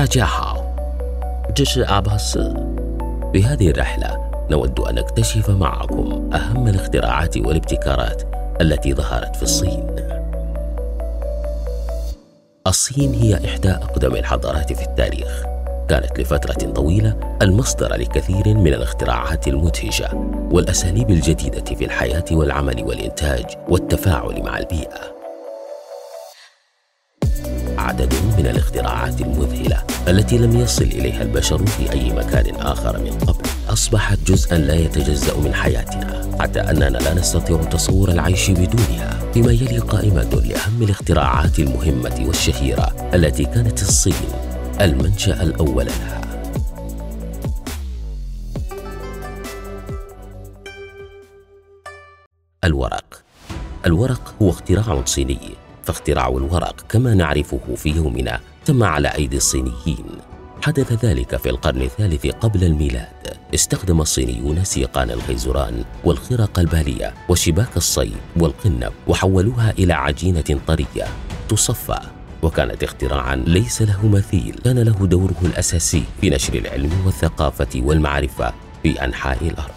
大家好，这是阿巴斯。في هذه الرحلة نود أن نكتشف معكم أهم الاختراعات والابتكارات التي ظهرت في الصين. الصين هي إحدى أقدم الحضارات في التاريخ، كانت لفترة طويلة المصدر لكثير من الاختراعات المدهشة والأساليب الجديدة في الحياة والعمل والإنتاج والتفاعل مع البيئة. عدد من الاختراعات المذهلة التي لم يصل إليها البشر في أي مكان آخر من قبل أصبحت جزءاً لا يتجزأ من حياتنا، حتى أننا لا نستطيع تصور العيش بدونها. بما يلي قائمة لأهم الاختراعات المهمة والشهيرة التي كانت الصين المنشأ الأول لها. الورق. الورق هو اختراع صيني، فاختراع الورق كما نعرفه في يومنا تم على أيدي الصينيين. حدث ذلك في القرن الثالث قبل الميلاد. استخدم الصينيون سيقان الخيزران والخرق البالية وشباك الصيد والقنب وحولوها إلى عجينة طرية تصفى، وكانت اختراعاً ليس له مثيل، كان له دوره الأساسي في نشر العلم والثقافة والمعرفة في أنحاء الأرض.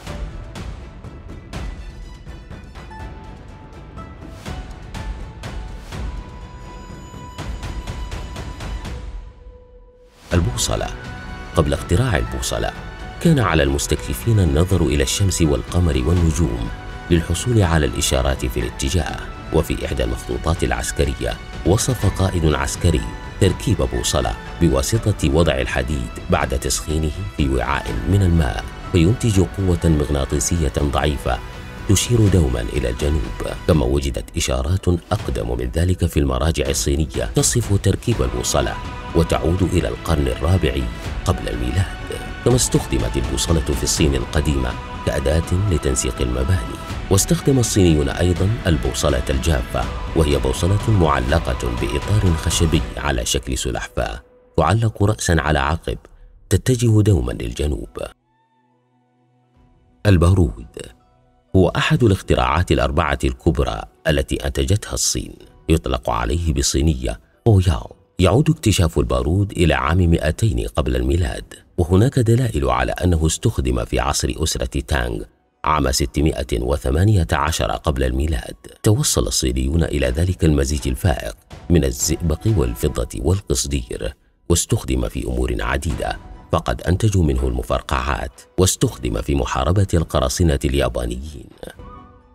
البوصلة. قبل اختراع البوصلة كان على المستكشفين النظر إلى الشمس والقمر والنجوم للحصول على الإشارات في الاتجاه. وفي إحدى المخطوطات العسكرية وصف قائد عسكري تركيب بوصلة بواسطة وضع الحديد بعد تسخينه في وعاء من الماء، فينتج قوة مغناطيسية ضعيفة تشير دوما إلى الجنوب. كما وجدت إشارات أقدم من ذلك في المراجع الصينية تصف تركيب البوصلة وتعود إلى القرن الرابع قبل الميلاد. كما استخدمت البوصلة في الصين القديمة كأداة لتنسيق المباني. واستخدم الصينيون أيضا البوصلة الجافة، وهي بوصلة معلقة بإطار خشبي على شكل سلحفاة تعلق رأسا على عقب، تتجه دوما للجنوب. البارود هو أحد الاختراعات الأربعة الكبرى التي أنتجتها الصين، يطلق عليه بالصينية بوياو. يعود اكتشاف البارود إلى عام 200 قبل الميلاد، وهناك دلائل على أنه استخدم في عصر أسرة تانغ عام 618 قبل الميلاد. توصل الصينيون إلى ذلك المزيج الفائق من الزئبق والفضة والقصدير، واستخدم في أمور عديدة، فقد أنتجوا منه المفرقعات، واستخدم في محاربة القراصنة اليابانيين.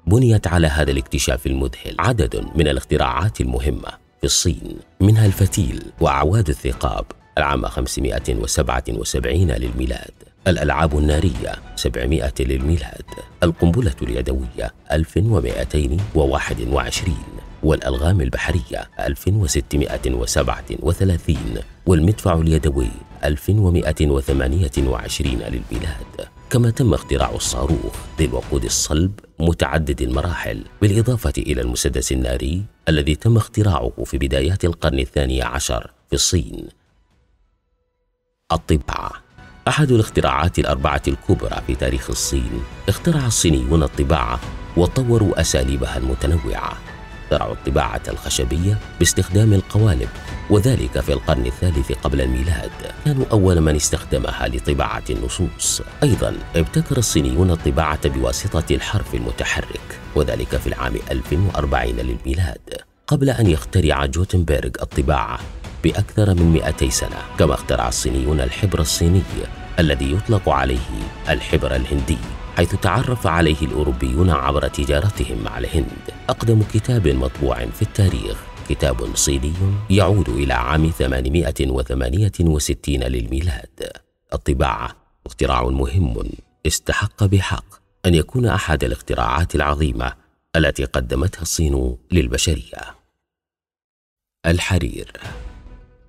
بنيت على هذا الاكتشاف المذهل عدد من الاختراعات المهمة في الصين، منها الفتيل وأعواد الثقاب العام 577 للميلاد، الألعاب النارية 700 للميلاد، القنبلة اليدوية 1221، والألغام البحرية 1637، والمدفع اليدوي 1128 للميلاد. كما تم اختراع الصاروخ للوقود الصلب متعدد المراحل، بالإضافة إلى المسدس الناري الذي تم اختراعه في بدايات القرن الثاني عشر في الصين. الطباعة أحد الاختراعات الأربعة الكبرى في تاريخ الصين. اخترع الصينيون الطباعة وطوروا أساليبها المتنوعة. اخترعوا الطباعة الخشبية باستخدام القوالب، وذلك في القرن الثالث قبل الميلاد، كانوا أول من استخدمها لطباعة النصوص. أيضا ابتكر الصينيون الطباعة بواسطة الحرف المتحرك، وذلك في العام 1040 للميلاد، قبل أن يخترع جوتنبرغ الطباعة بأكثر من 200 سنة. كما اخترع الصينيون الحبر الصيني الذي يطلق عليه الحبر الهندي، حيث تعرف عليه الأوروبيون عبر تجارتهم مع الهند. أقدم كتاب مطبوع في التاريخ كتاب صيني يعود إلى عام 868 للميلاد. الطباعة اختراع مهم استحق بحق أن يكون أحد الاختراعات العظيمة التي قدمتها الصين للبشرية. الحرير.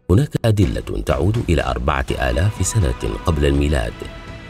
هناك أدلة تعود إلى 4000 سنة قبل الميلاد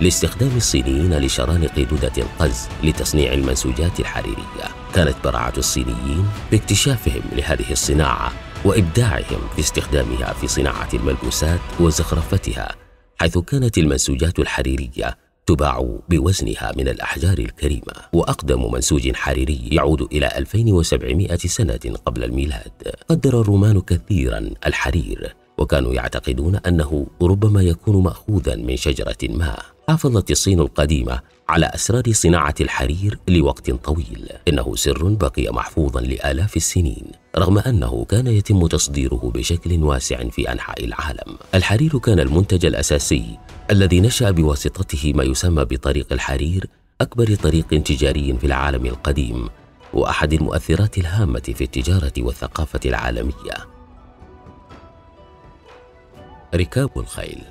لاستخدام الصينيين لشرانق دودة القز لتصنيع المنسوجات الحريرية. كانت براعة الصينيين باكتشافهم لهذه الصناعة وإبداعهم في استخدامها في صناعة الملبوسات وزخرفتها، حيث كانت المنسوجات الحريرية تباع بوزنها من الأحجار الكريمة. وأقدم منسوج حريري يعود إلى 2700 سنة قبل الميلاد. قدر الرومان كثيرا الحرير، وكانوا يعتقدون أنه ربما يكون مأخوذا من شجرة ما. حافظت الصين القديمة على أسرار صناعة الحرير لوقت طويل، إنه سر بقي محفوظا لآلاف السنين رغم أنه كان يتم تصديره بشكل واسع في أنحاء العالم. الحرير كان المنتج الأساسي الذي نشأ بواسطته ما يسمى بطريق الحرير، أكبر طريق تجاري في العالم القديم وأحد المؤثرات الهامة في التجارة والثقافة العالمية. ركاب الخيل.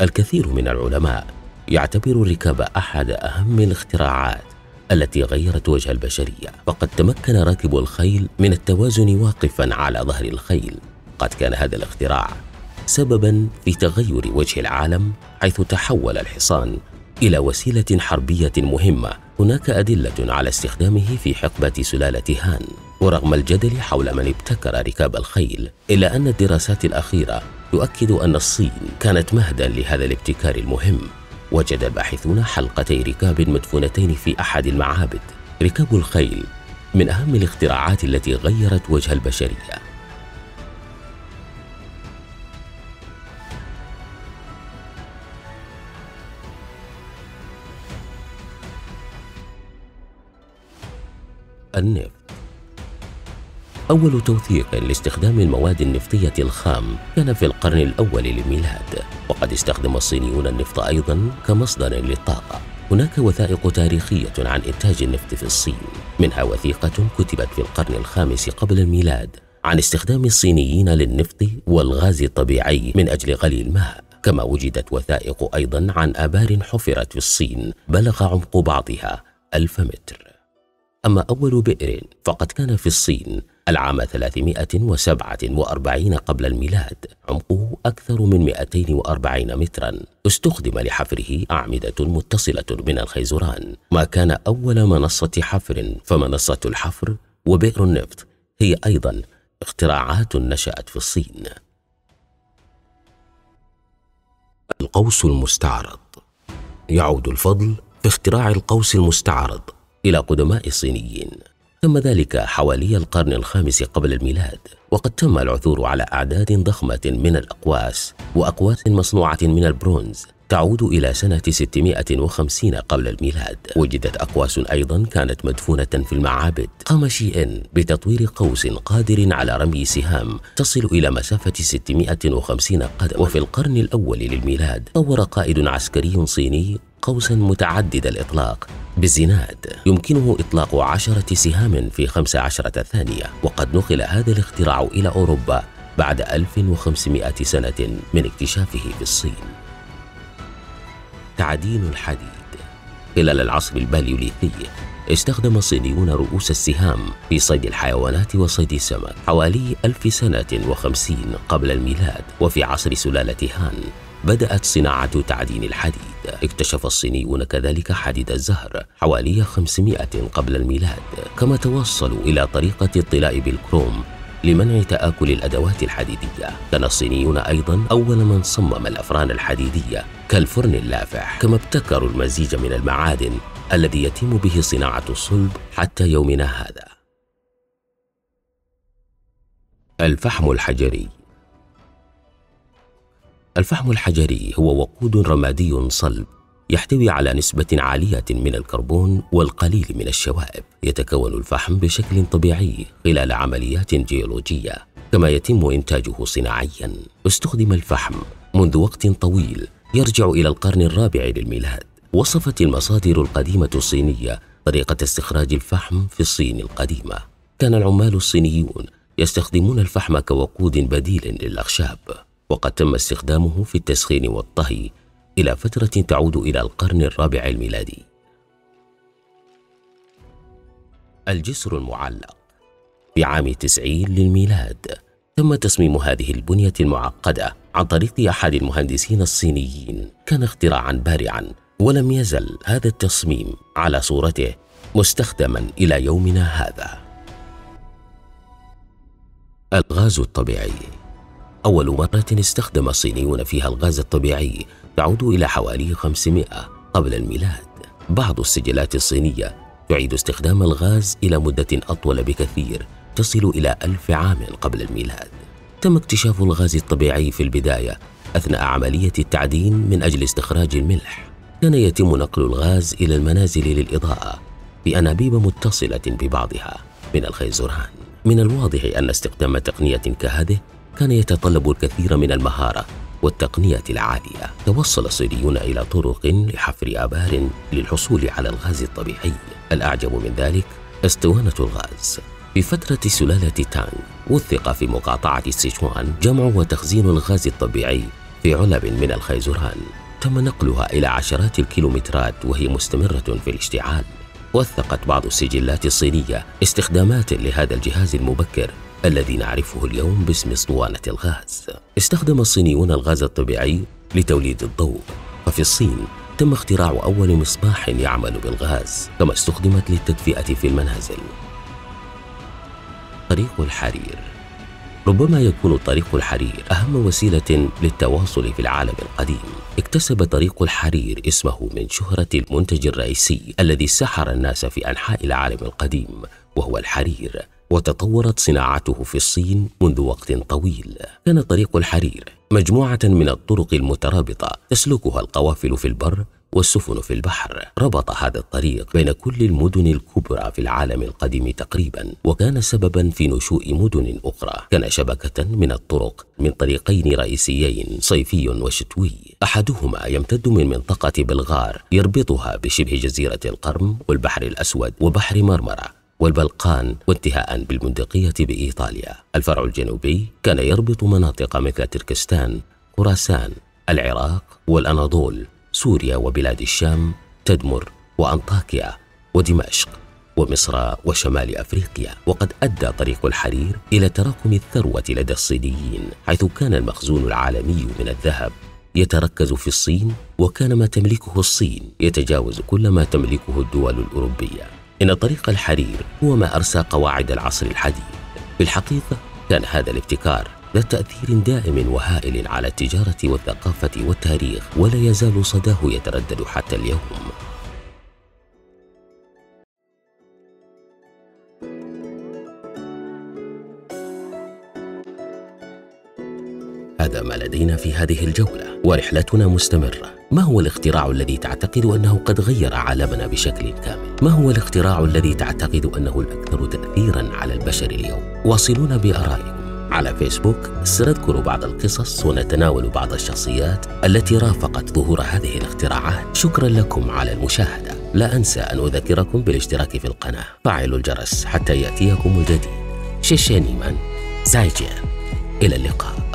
الكثير من العلماء يعتبر الركاب أحد أهم الاختراعات التي غيرت وجه البشرية، فقد تمكن راكب الخيل من التوازن واقفا على ظهر الخيل. قد كان هذا الاختراع سببا في تغير وجه العالم، حيث تحول الحصان إلى وسيلة حربية مهمة. هناك أدلة على استخدامه في حقبة سلالة هان، ورغم الجدل حول من ابتكر ركاب الخيل إلا أن الدراسات الأخيرة تؤكد أن الصين كانت مهدا لهذا الابتكار المهم. وجد الباحثون حلقتي ركاب مدفونتين في أحد المعابد. ركاب الخيل من أهم الاختراعات التي غيرت وجه البشرية. النفط. أول توثيق لاستخدام المواد النفطية الخام كان في القرن الأول للميلاد، وقد استخدم الصينيون النفط أيضا كمصدر للطاقة. هناك وثائق تاريخية عن إنتاج النفط في الصين، منها وثيقة كتبت في القرن الخامس قبل الميلاد عن استخدام الصينيين للنفط والغاز الطبيعي من أجل غلي الماء، كما وجدت وثائق أيضا عن آبار حفرت في الصين بلغ عمق بعضها 1000 متر. أما أول بئر فقد كان في الصين العام 347 قبل الميلاد، عمقه أكثر من 240 متراً، استخدم لحفره أعمدة متصلة من الخيزران، ما كان أول منصة حفر. فمنصة الحفر وبئر النفط هي أيضاً اختراعات نشأت في الصين. القوس المستعرض. يعود الفضل في اختراع القوس المستعرض إلى قدماء الصينيين، تم ذلك حوالي القرن الخامس قبل الميلاد، وقد تم العثور على أعداد ضخمة من الأقواس وأقواس مصنوعة من البرونز تعود إلى سنة 650 قبل الميلاد. وجدت أقواس أيضا كانت مدفونة في المعابد. قام شي إن بتطوير قوس قادر على رمي سهام تصل إلى مسافة 650 قدم، وفي القرن الأول للميلاد طور قائد عسكري صيني قوسا متعدد الإطلاق بالزناد يمكنه إطلاق 10 سهام في 15 ثانية، وقد نقل هذا الاختراع إلى أوروبا بعد 1500 سنة من اكتشافه في الصين. تعدين الحديد. خلال العصر الباليوليثي استخدم الصينيون رؤوس السهام في صيد الحيوانات وصيد السمك حوالي 1050 قبل الميلاد، وفي عصر سلالة هان بدأت صناعة تعدين الحديد. اكتشف الصينيون كذلك حديد الزهر حوالي 500 قبل الميلاد، كما توصلوا إلى طريقة الطلاء بالكروم لمنع تآكل الأدوات الحديدية. كان الصينيون أيضا أول من صمم الأفران الحديدية كالفرن اللافح، كما ابتكروا المزيج من المعادن الذي يتم به صناعة الصلب حتى يومنا هذا. الفحم الحجري. الفحم الحجري هو وقود رمادي صلب يحتوي على نسبة عالية من الكربون والقليل من الشوائب. يتكون الفحم بشكل طبيعي خلال عمليات جيولوجية، كما يتم إنتاجه صناعياً. استخدم الفحم منذ وقت طويل يرجع إلى القرن الرابع للميلاد. وصفت المصادر القديمة الصينية طريقة استخراج الفحم في الصين القديمة. كان العمال الصينيون يستخدمون الفحم كوقود بديل للأخشاب، وقد تم استخدامه في التسخين والطهي إلى فترة تعود إلى القرن الرابع الميلادي. الجسر المعلق. في عام 90 للميلاد تم تصميم هذه البنية المعقدة عن طريق أحد المهندسين الصينيين. كان اختراعاً بارعاً، ولم يزل هذا التصميم على صورته مستخدماً إلى يومنا هذا. الغاز الطبيعي. أول مرة استخدم الصينيون فيها الغاز الطبيعي تعود إلى حوالي 500 قبل الميلاد. بعض السجلات الصينية تعيد استخدام الغاز إلى مدة أطول بكثير تصل إلى 1000 عام قبل الميلاد. تم اكتشاف الغاز الطبيعي في البداية أثناء عملية التعدين من أجل استخراج الملح. كان يتم نقل الغاز إلى المنازل للإضاءة بأنابيب متصلة ببعضها من الخيزران. من الواضح أن استخدام تقنية كهذه كان يتطلب الكثير من المهارة والتقنية العالية. توصل الصينيون إلى طرق لحفر آبار للحصول على الغاز الطبيعي. الأعجب من ذلك اسطوانة الغاز. في فترة سلالة تانغ وثق في مقاطعة سيشوان جمع وتخزين الغاز الطبيعي في علب من الخيزران تم نقلها إلى عشرات الكيلومترات وهي مستمرة في الاشتعال. وثقت بعض السجلات الصينية استخدامات لهذا الجهاز المبكر الذي نعرفه اليوم باسم اسطوانة الغاز. استخدم الصينيون الغاز الطبيعي لتوليد الضوء، ففي الصين تم اختراع أول مصباح يعمل بالغاز، كما استخدمت للتدفئة في المنازل. طريق الحرير. ربما يكون طريق الحرير أهم وسيلة للتواصل في العالم القديم. اكتسب طريق الحرير اسمه من شهرة المنتج الرئيسي الذي سحر الناس في أنحاء العالم القديم وهو الحرير، وتطورت صناعته في الصين منذ وقت طويل. كان طريق الحرير مجموعة من الطرق المترابطة تسلكها القوافل في البر والسفن في البحر. ربط هذا الطريق بين كل المدن الكبرى في العالم القديم تقريبا، وكان سببا في نشوء مدن أخرى. كان شبكة من الطرق من طريقين رئيسيين صيفي وشتوي، أحدهما يمتد من منطقة بلغار يربطها بشبه جزيرة القرم والبحر الأسود وبحر مرمرة والبلقان، وانتهاء بالبندقية بإيطاليا. الفرع الجنوبي كان يربط مناطق مثل تركستان، خراسان، العراق والأناضول، سوريا وبلاد الشام، تدمر وأنطاكيا ودمشق ومصر وشمال أفريقيا. وقد أدى طريق الحرير إلى تراكم الثروة لدى الصينيين، حيث كان المخزون العالمي من الذهب يتركز في الصين، وكان ما تملكه الصين يتجاوز كل ما تملكه الدول الأوروبية. إن طريق الحرير هو ما أرسى قواعد العصر الحديث. في الحقيقة كان هذا الابتكار ذا تأثير دائم وهائل على التجارة والثقافة والتاريخ، ولا يزال صداه يتردد حتى اليوم. هذا ما لدينا في هذه الجولة، ورحلتنا مستمرة. ما هو الاختراع الذي تعتقد أنه قد غير عالمنا بشكل كامل؟ ما هو الاختراع الذي تعتقد أنه الأكثر تأثيراً على البشر اليوم؟ واصلونا بآرائكم. على فيسبوك سنذكر بعض القصص ونتناول بعض الشخصيات التي رافقت ظهور هذه الاختراعات. شكرا لكم على المشاهدة. لا أنسى أن أذكركم بالاشتراك في القناة، فعلوا الجرس حتى يأتيكم الجديد. شيشينيمان زايجيان، إلى اللقاء.